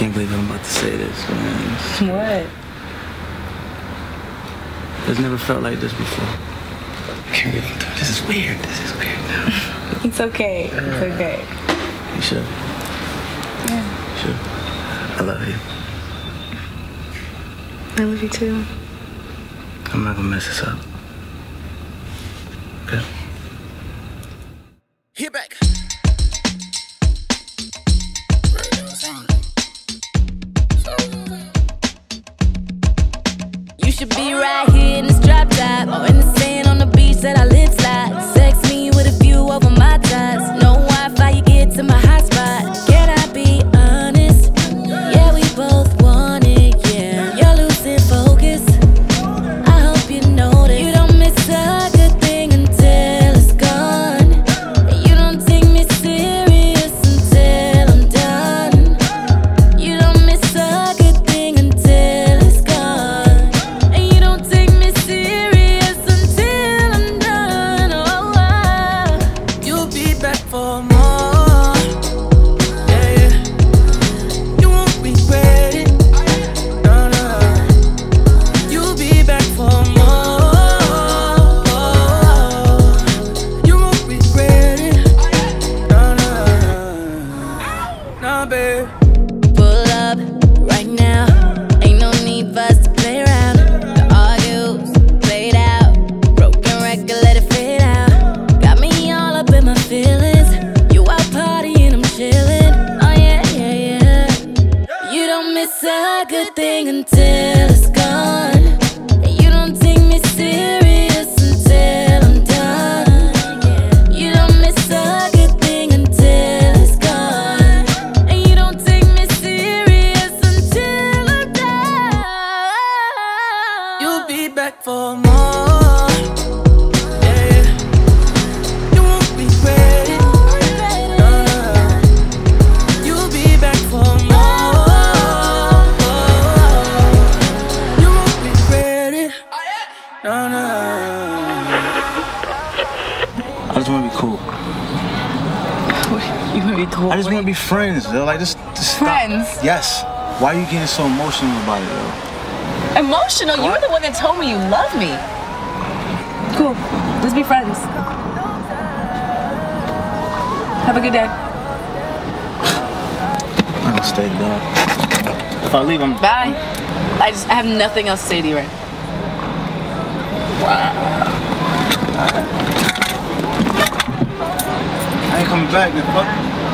can't believe I'm about to say this, man. What? It's never felt like this before. I can't believe I'm doing this. This is weird. This is weird now. It's okay. It's okay. You sure? Yeah. Sure. I love you. I love you too. I'm not gonna mess this up. Okay? Hit back. You should be right here in this drop top, or in the sand on the beach that I live slide. Sex me with a view over my ties. No Wi-Fi, you get to my hotspot. Can I be honest? Yeah, we both want it, yeah. You're losing focus, I hope you know that. You don't miss a good thing until it's gone. You don't take me serious until I'm done. You don't miss a good thing until it's gone. And you don't take me serious until I'm done. Oh, wow. You'll be back for more. It's a good thing until it's gone. You don't take me serious until I'm done. You don't miss a good thing until it's gone. And you don't take me serious until I'm done. You'll be back for more. I just want to be cool. You want to be cool? I just want to be friends, though. Like, just friends? Stop. Yes. Why are you getting so emotional about it, though? Emotional? What? You were the one that told me you love me. Cool. Let's be friends. Have a good day. I'm gonna stay, dog. If I leave, I'm... Bye. I have nothing else to say to you right now. Wow. I ain't coming back,